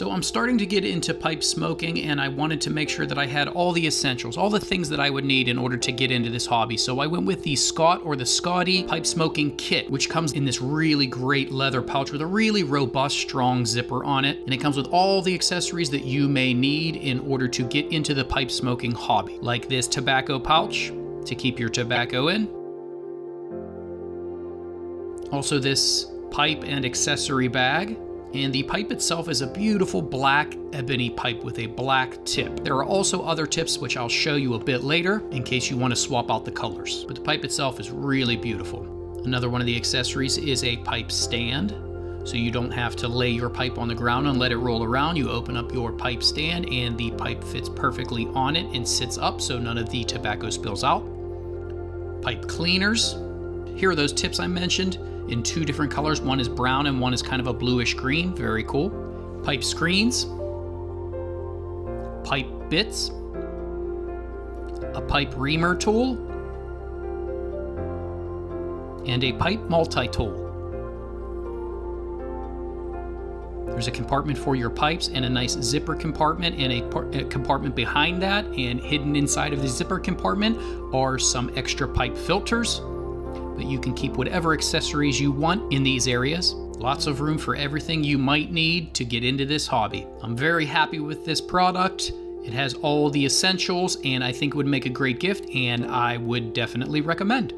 So I'm starting to get into pipe smoking, and I wanted to make sure that I had all the essentials, all the things that I would need in order to get into this hobby. So I went with the Scotte or the Scotte pipe smoking kit, which comes in this really great leather pouch with a really robust, strong zipper on it. And it comes with all the accessories that you may need in order to get into the pipe smoking hobby, like this tobacco pouch to keep your tobacco in. Also this pipe and accessory bag. And the pipe itself is a beautiful black ebony pipe with a black tip. There are also other tips, which I'll show you a bit later in case you want to swap out the colors. But the pipe itself is really beautiful. Another one of the accessories is a pipe stand. So you don't have to lay your pipe on the ground and let it roll around. You open up your pipe stand and the pipe fits perfectly on it and sits up so none of the tobacco spills out. Pipe cleaners. Here are those tips I mentioned in two different colors. One is brown and one is kind of a bluish green. Very cool. Pipe screens. Pipe bits. A pipe reamer tool. And a pipe multi-tool. There's a compartment for your pipes and a nice zipper compartment, and a compartment behind that, and hidden inside of the zipper compartment are some extra pipe filters. But you can keep whatever accessories you want in these areas. Lots of room for everything you might need to get into this hobby. I'm very happy with this product. It has all the essentials, and I think it would make a great gift, and I would definitely recommend.